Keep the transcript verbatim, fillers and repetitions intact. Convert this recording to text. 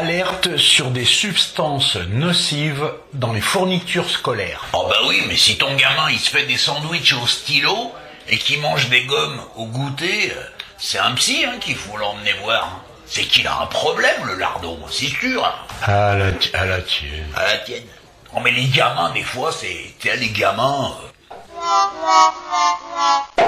alerte sur des substances nocives dans les fournitures scolaires. Oh bah oui, mais si ton gamin il se fait des sandwichs au stylo et qu'il mange des gommes au goûter, c'est un psy hein, qu'il faut l'emmener voir. C'est qu'il a un problème le lardon, c'est sûr. À la, à la tienne. À la tienne. Oh mais les gamins des fois, c'est... t'as les gamins... Euh...